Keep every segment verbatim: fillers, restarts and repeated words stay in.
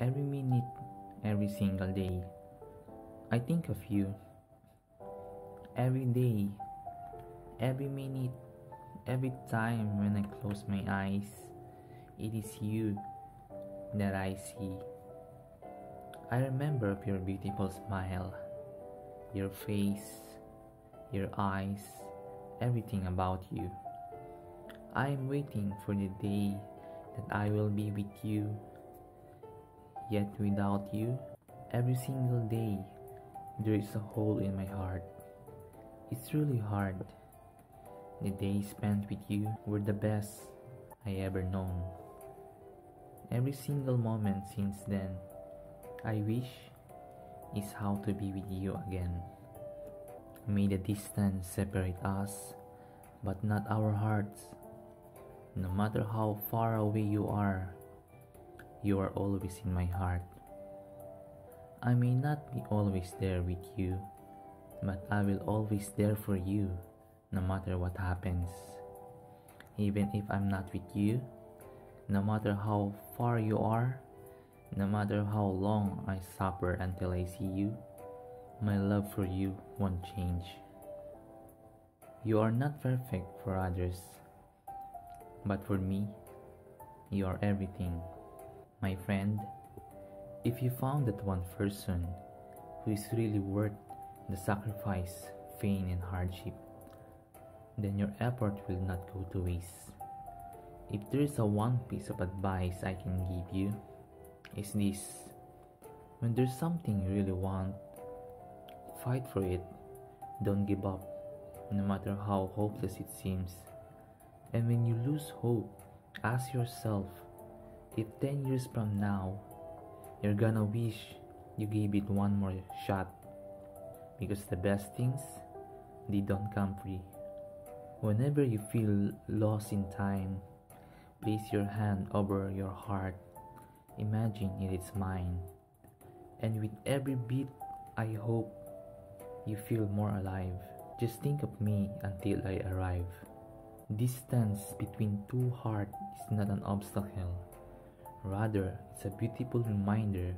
every minute, every single day. I think of you every day, every minute, every time when I close my eyes. It is you that I see. I remember your beautiful smile, your face, your eyes, everything about you. I am waiting for the day that I will be with you. Yet without you, every single day, there is a hole in my heart. It's really hard. The days spent with you were the best I ever known. Every single moment since then, I wish is how to be with you again. May the distance separate us, but not our hearts. No matter how far away you are, you are always in my heart. I may not be always there with you, but I will always there for you, no matter what happens. Even if I'm not with you, no matter how far you are, no matter how long I suffer until I see you, my love for you won't change. You are not perfect for others, but for me, you are everything. My friend, if you found that one person who is really worth the sacrifice, pain, and hardship, then your effort will not go to waste. If there is a one piece of advice I can give you, is this: when there's something you really want, fight for it. Don't give up, no matter how hopeless it seems. And when you lose hope, ask yourself if ten years from now, you're gonna wish you gave it one more shot, because the best things, they don't come free. Whenever you feel lost in time, place your hand over your heart. Imagine it is mine. And with every beat, I hope you feel more alive. Just think of me until I arrive. Distance between two hearts is not an obstacle. Rather, it's a beautiful reminder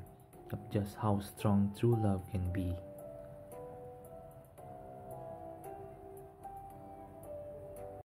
of just how strong true love can be.